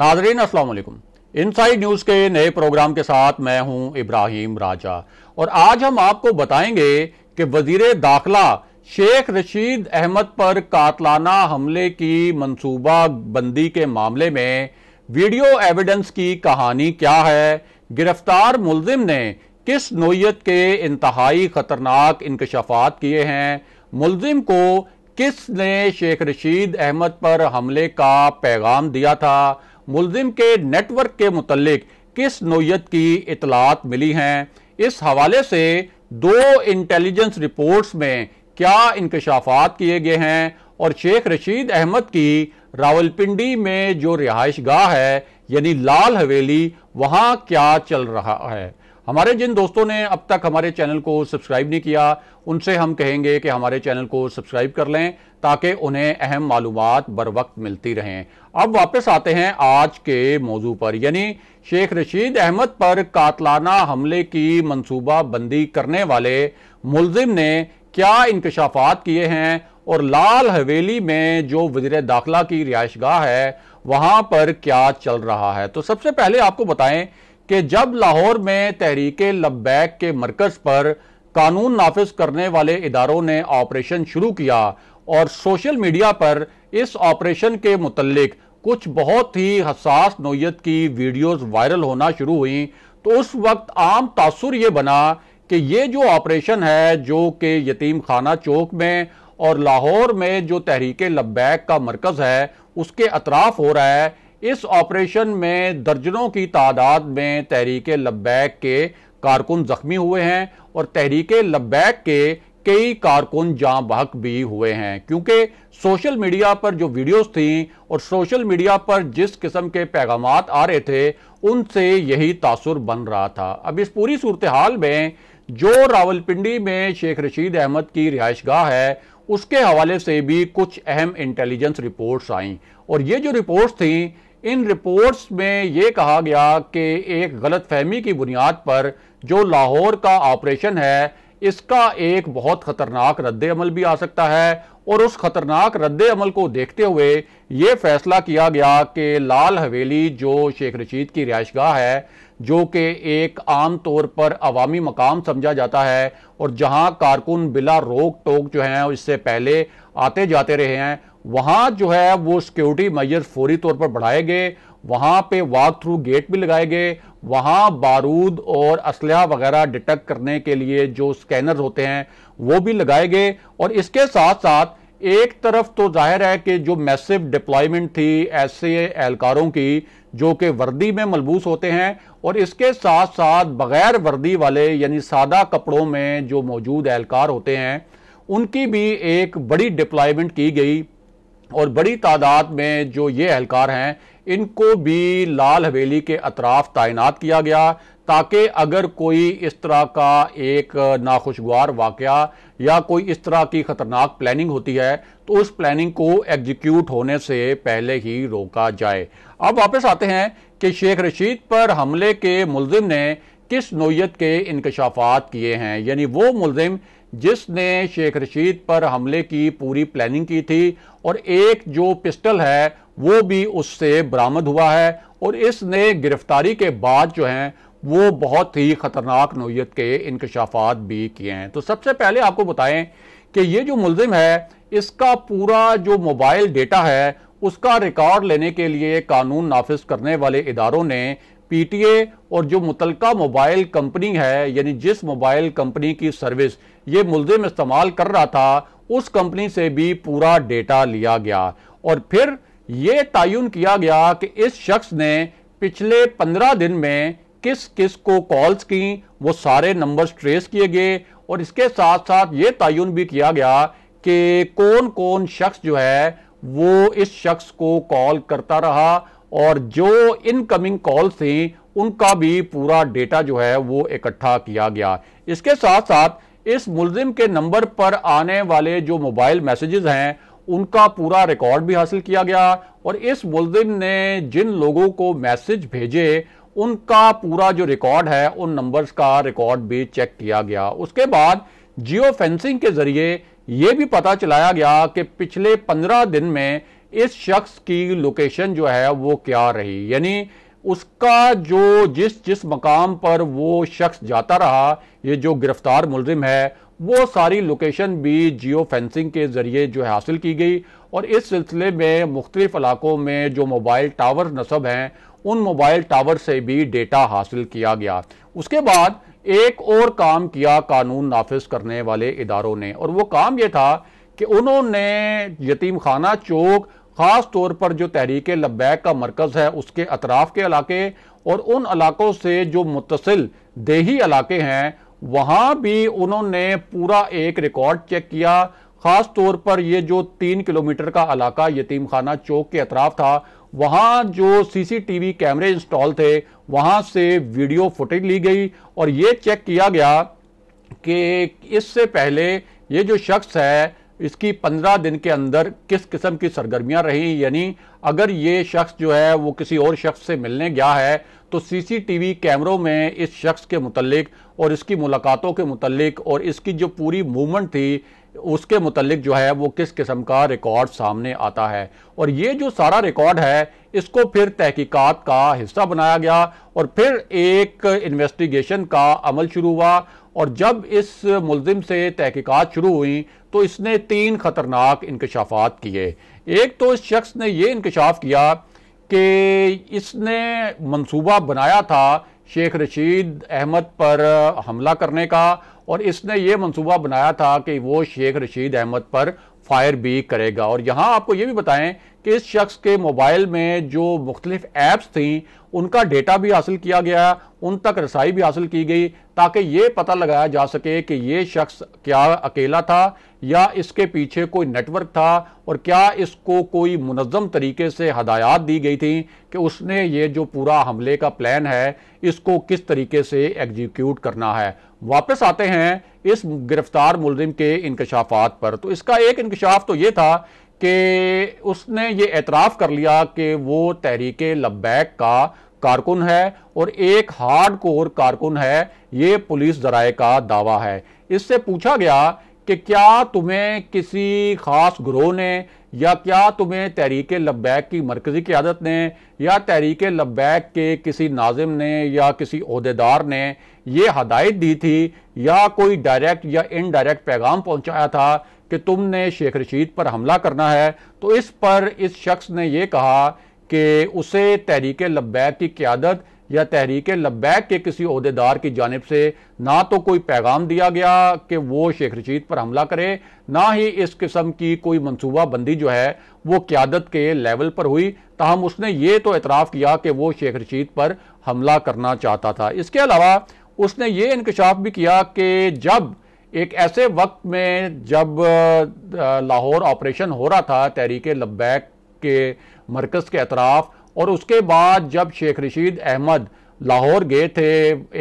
नाजरीन अस्सलाम वालेकुम, इनसाइड न्यूज़ के नए प्रोग्राम के साथ मैं हूं इब्राहिम राजा और आज हम आपको बताएंगे कि वज़ीर दाखिला शेख रशीद अहमद पर कातलाना हमले की मनसूबा बंदी के मामले में वीडियो एविडेंस की कहानी क्या है, गिरफ्तार मुलजिम ने किस नोयत के इंतहाई खतरनाक इंकशाफात किए हैं, मुलजिम को किसने शेख रशीद अहमद पर हमले का पैगाम दिया था, मुलजिम के नेटवर्क के मुतल्लिक किस नोयत की इतलात मिली हैं, इस हवाले से दो इंटेलिजेंस रिपोर्ट्स में क्या इंकशाफात किए गए हैं और शेख रशीद अहमद की रावलपिंडी में जो रिहाइश गाह है यानी लाल हवेली, वहाँ क्या चल रहा है। हमारे जिन दोस्तों ने अब तक हमारे चैनल को सब्सक्राइब नहीं किया उनसे हम कहेंगे कि हमारे चैनल को सब्सक्राइब कर लें ताकि उन्हें अहम मालूमात बर वक्त मिलती रहें। अब वापस आते हैं आज के मौजू पर, यानी शेख रशीद अहमद पर कातलाना हमले की मनसूबा बंदी करने वाले मुलजिम ने क्या इंकशाफात किए हैं और लाल हवेली में जो वज़ीर दाखिला की रिहाइशगाह है वहाँ पर क्या चल रहा है। तो सबसे पहले आपको बताएं कि जब लाहौर में तहरीके लब्बैक के मरकज पर कानून नाफिज करने वाले इदारों ने ऑपरेशन शुरू किया और सोशल मीडिया पर इस ऑपरेशन के मुतल्लिक कुछ बहुत ही हसास नोयत की वीडियोस वायरल होना शुरू हुई तो उस वक्त आम तासुर ये बना कि ये जो ऑपरेशन है जो कि यतीम खाना चौक में और लाहौर में जो तहरीके लब्बैक का मरकज है उसके अतराफ हो रहा है, इस ऑपरेशन में दर्जनों की तादाद में तहरीके लब्बैक के कारकुन जख्मी हुए हैं और तहरीके लब्बैक के कई कारकुन जाँ बहक भी हुए हैं क्योंकि सोशल मीडिया पर जो वीडियोस थीं और सोशल मीडिया पर जिस किस्म के पैगाम आ रहे थे उनसे यही तासुर बन रहा था। अब इस पूरी सूरत हाल में जो रावलपिंडी में शेख रशीद अहमद की रिहाइशगाह है उसके हवाले से भी कुछ अहम इंटेलिजेंस रिपोर्ट्स आईं और ये जो रिपोर्ट्स थीं इन रिपोर्ट्स में ये कहा गया कि एक गलतफहमी की बुनियाद पर जो लाहौर का ऑपरेशन है इसका एक बहुत ख़तरनाक रद्देअमल भी आ सकता है और उस ख़तरनाक रद्देअमल को देखते हुए ये फैसला किया गया कि लाल हवेली जो शेख रशीद की रिहाइशगाह है जो कि एक आम तौर पर अवामी मकाम समझा जाता है और जहां कारकुन बिला रोक टोक जो हैं इससे पहले आते जाते रहे हैं, वहाँ जो है वो सिक्योरिटी मेजर्स फौरी तौर पर बढ़ाए गए, वहाँ पे वॉक थ्रू गेट भी लगाए गए, वहाँ बारूद और असलहा वगैरह डिटेक्ट करने के लिए जो स्कैनर्स होते हैं वो भी लगाए गए और इसके साथ साथ एक तरफ तो जाहिर है कि जो मैसिव डिप्लॉयमेंट थी ऐसे एहलकारों की जो कि वर्दी में मलबूस होते हैं और इसके साथ साथ बगैर वर्दी वाले यानी सादा कपड़ों में जो मौजूद एहलकार होते हैं उनकी भी एक बड़ी डिप्लॉयमेंट की गई और बड़ी तादाद में जो ये एहलकार हैं इनको भी लाल हवेली के अतराफ तैनात किया गया ताकि अगर कोई इस तरह का एक नाखुशगवार वाकया या कोई इस तरह की ख़तरनाक प्लानिंग होती है तो उस प्लानिंग को एग्जीक्यूट होने से पहले ही रोका जाए। अब वापस आते हैं कि शेख रशीद पर हमले के मुलजिम ने किस नोयत के इंकशाफात किए हैं, यानी वो मुलजिम जिसने शेख रशीद पर हमले की पूरी प्लानिंग की थी और एक जो पिस्टल है वो भी उससे बरामद हुआ है और इसने गिरफ्तारी के बाद जो हैं वो बहुत ही ख़तरनाक नोयत के इंकशाफात भी किए हैं। तो सबसे पहले आपको बताएं कि ये जो मुलजिम है इसका पूरा जो मोबाइल डेटा है उसका रिकॉर्ड लेने के लिए कानून नाफिज करने वाले इदारों ने पीटीए और जो मुतलका मोबाइल कंपनी है यानी जिस मोबाइल कंपनी की सर्विस ये मुलजिम इस्तेमाल कर रहा था उस कंपनी से भी पूरा डेटा लिया गया और फिर ये तयन किया गया कि इस शख्स ने पिछले 15 दिन में किस किस को कॉल्स की, वो सारे नंबर्स ट्रेस किए गए और इसके साथ साथ ये तयन भी किया गया कि कौन कौन शख्स जो है वो इस शख्स को कॉल करता रहा और जो इनकमिंग कॉल्स थी उनका भी पूरा डेटा जो है वो इकट्ठा किया गया। इसके साथ साथ इस मुलजिम के नंबर पर आने वाले जो मोबाइल मैसेजेस हैं उनका पूरा रिकॉर्ड भी हासिल किया गया और इस मुलजिम ने जिन लोगों को मैसेज भेजे उनका पूरा जो रिकॉर्ड है उन नंबर्स का रिकॉर्ड भी चेक किया गया। उसके बाद जियो फेंसिंग के जरिए ये भी पता चलाया गया कि पिछले 15 दिन में इस शख्स की लोकेशन जो है वो क्या रही, यानी उसका जो जिस मकाम पर वो शख्स जाता रहा, ये जो गिरफ्तार मुलजिम है, वो सारी लोकेशन भी जियो फेंसिंग के ज़रिए जो है हासिल की गई। और इस सिलसिले में मुख्तलिफ़ इलाकों में जो मोबाइल टावर नस्ब हैं, उन मोबाइल टावर से भी डेटा हासिल किया गया। उसके बाद एक और काम किया कानून नाफिज करने वाले इदारों ने, और वो काम ये था कि उन्होंने यतीम खाना चौक, ख़ास तौर पर जो तहरीक लब्बैक का मरकज़ है, उसके अतराफ़ के इलाके और उन इलाकों से जो मुतसिल देही इलाके हैं, वहाँ भी उन्होंने पूरा एक रिकॉर्ड चेक किया। ख़ास तौर पर ये जो 3 किलोमीटर का इलाका यतीम खाना चौक के अतराफ़ था, वहाँ जो सीसीटीवी कैमरे इंस्टॉल थे, वहाँ से वीडियो फुटेज ली गई और ये चेक किया गया कि इससे पहले ये जो शख्स है, इसकी 15 दिन के अंदर किस किस्म की सरगर्मियां रहीं। यानी अगर ये शख्स जो है वो किसी और शख्स से मिलने गया है, तो सीसीटीवी कैमरों में इस शख्स के मुतल्लिक और इसकी मुलाकातों के मुतल्लिक और इसकी जो पूरी मूवमेंट थी, उसके मुतल्लिक जो है वो किस किस्म का रिकॉर्ड सामने आता है। और ये जो सारा रिकॉर्ड है, इसको फिर तहकीकात का हिस्सा बनाया गया और फिर एक इन्वेस्टिगेशन का अमल शुरू हुआ। और जब इस मुलजिम से तहकीकात शुरू हुई, तो इसने 3 खतरनाक इंकशाफात किए। एक तो इस शख्स ने ये इंकशाफ किया कि इसने मंसूबा बनाया था शेख रशीद अहमद पर हमला करने का, और इसने ये मंसूबा बनाया था कि वो शेख रशीद अहमद पर फायर भी करेगा। और यहाँ आपको ये भी बताएं कि इस शख्स के मोबाइल में जो मुख्तलिफ ऐप्स थी, उनका डेटा भी हासिल किया गया, उन तक रसाई भी हासिल की गई, ताकि ये पता लगाया जा सके कि ये शख्स क्या अकेला था या इसके पीछे कोई नेटवर्क था, और क्या इसको कोई मुनज़्ज़म तरीके से हदायत दी गई थी कि उसने ये जो पूरा हमले का प्लान है, इसको किस तरीके से एग्जीक्यूट करना है। वापस आते हैं इस गिरफ्तार मुलजिम के इंकशाफात पर। तो इसका एक इंकशाफ तो ये था कि उसने ये एतराफ़ कर लिया कि वो तहरीक लब्बैक का कारकुन है और एक हार्ड कोर कारकुन है, ये पुलिस ज़राए का दावा है। इससे पूछा गया कि क्या तुम्हें किसी ख़ास ग्रोह ने या क्या तुम्हें तहरीक लब्बैक की मरकज़ी क़यादत ने या तहरीक लब्बैक के किसी नाजिम ने या किसी ओहदेदार ने ये हदायत दी थी या कोई डायरेक्ट या इनडायरेक्ट पैगाम पहुंचाया था कि तुमने शेख रशीद पर हमला करना है। तो इस पर इस शख्स ने यह कहा कि उसे तहरीक लब्बैक की क़यादत या तहरीक लब्बैक के किसी ओहदेदार की जानिब से ना तो कोई पैगाम दिया गया कि वो शेख रशीद पर हमला करे, ना ही इस किस्म की कोई मनसूबा बंदी जो है वो क़्यादत के लेवल पर हुई। ताहम उसने ये तो एतराफ़ किया कि वो शेख रशीद पर हमला करना चाहता था। इसके अलावा उसने ये इंकशाफ भी किया कि जब एक ऐसे वक्त में जब लाहौर ऑपरेशन हो रहा था तहरीक लब्बैक के मरकज़ के अतराफ़, और उसके बाद जब शेख रशीद अहमद लाहौर गए थे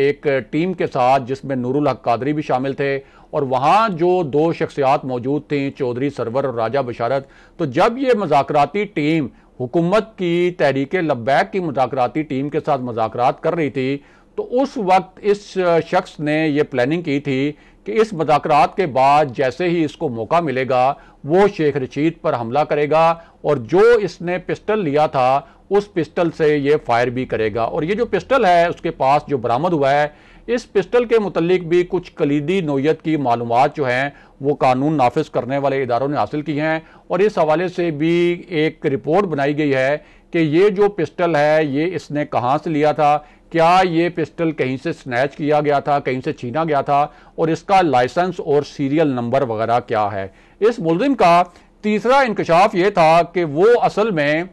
एक टीम के साथ जिसमें नूरुल हक कादरी भी शामिल थे, और वहाँ जो 2 शख्सियात मौजूद थीं, चौधरी सरवर और राजा बशारत, तो जब ये मुज़ाकराती टीम हुकूमत की तहरीक लब्बैक की मुज़ाकराती टीम के साथ मुज़ाकरात कर रही थी, तो उस वक्त इस शख्स ने ये प्लानिंग की थी कि इस मुज़ाकरात के बाद जैसे ही इसको मौका मिलेगा वो शेख रशीद पर हमला करेगा, और जो इसने पिस्टल लिया था उस पिस्टल से ये फायर भी करेगा। और ये जो पिस्टल है उसके पास जो बरामद हुआ है, इस पिस्टल के मुतल्लिक भी कुछ कलीदी नोयत की मालूमात जो हैं वो कानून नाफिज करने वाले इदारों ने हासिल की हैं। और इस हवाले से भी एक रिपोर्ट बनाई गई है कि ये जो पिस्टल है ये इसने कहाँ से लिया था, क्या ये पिस्टल कहीं से स्नैच किया गया था, कहीं से छीना गया था, और इसका लाइसेंस और सीरियल नंबर वगैरह क्या है। इस मुलजिम का तीसरा इंकशाफ ये था कि वो असल में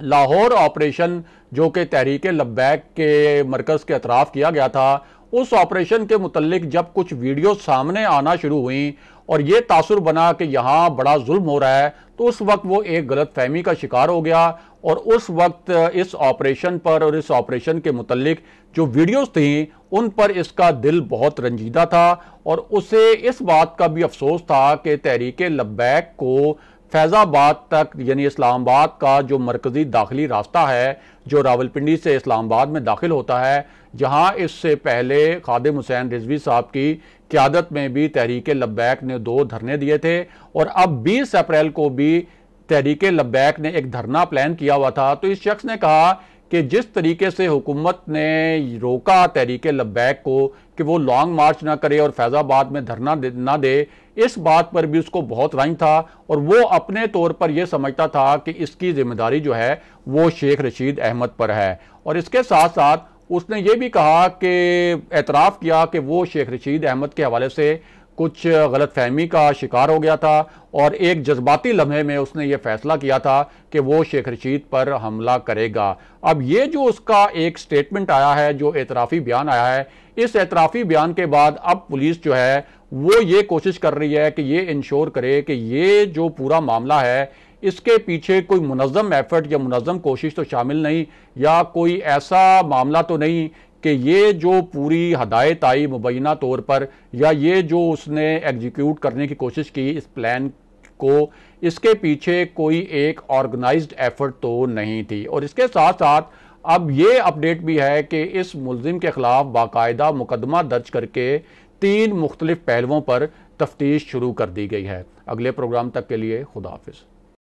लाहौर ऑपरेशन जो कि तहरीक लब्बैक के मरकज़ के अतराफ़ किया गया था, उस ऑपरेशन के मुतल्लिक जब कुछ वीडियो सामने आना शुरू हुई और ये तासुर बना कि यहाँ बड़ा जुल्म हो रहा है, तो उस वक्त वो एक गलत फहमी का शिकार हो गया। और उस वक्त इस ऑपरेशन पर और इस ऑपरेशन के मुतल्लिक जो वीडियोस थीं उन पर इसका दिल बहुत रंजीदा था, और उसे इस बात का भी अफसोस था कि तहरीक लब्बैक को फैज़ाबाद तक यानी इस्लामाबाद का जो मरकज़ी दाखिली रास्ता है जो रावलपिंडी से इस्लामाबाद में दाखिल होता है, जहाँ इससे पहले खादिम हुसैन रिजवी साहब की क़यादत में भी तहरीक लब्बैक ने 2 धरने दिए थे, और अब 20 अप्रैल को भी तहरीक लब्बैक ने एक धरना प्लान किया हुआ था, तो इस शख्स ने कहा कि जिस तरीके से हुकूमत ने रोका तहरीक लब्बैक को कि वो लॉन्ग मार्च ना करे और फैज़ाबाद में धरना ना दे, इस बात पर भी उसको बहुत रंज था और वो अपने तौर पर यह समझता था कि इसकी जिम्मेदारी जो है वो शेख रशीद अहमद पर है। और इसके साथ साथ उसने ये भी कहा कि एतराफ़ किया कि वो शेख रशीद अहमद के हवाले से कुछ गलतफहमी का शिकार हो गया था और एक जज्बाती लम्हे में उसने ये फैसला किया था कि वो शेख रशीद पर हमला करेगा। अब ये जो उसका एक स्टेटमेंट आया है, जो एतराफ़ी बयान आया है, इस एतराफ़ी बयान के बाद अब पुलिस जो है वो ये कोशिश कर रही है कि ये इंश्योर करे कि ये जो पूरा मामला है इसके पीछे कोई मुनज़्ज़म एफर्ट या मुनज़्ज़म कोशिश तो शामिल नहीं, या कोई ऐसा मामला तो नहीं कि ये जो पूरी हदायत आई मुबैना तौर पर, या ये जो उसने एग्जीक्यूट करने की कोशिश की इस प्लान को, इसके पीछे कोई एक ऑर्गेनाइज्ड एफर्ट तो नहीं थी। और इसके साथ साथ अब ये अपडेट भी है कि इस मुलजिम के ख़िलाफ़ बाकायदा मुकदमा दर्ज करके 3 मुख्तलिफ पहलुओं पर तफ्तीश शुरू कर दी गई है। अगले प्रोग्राम तक के लिए खुदा हाफिज़।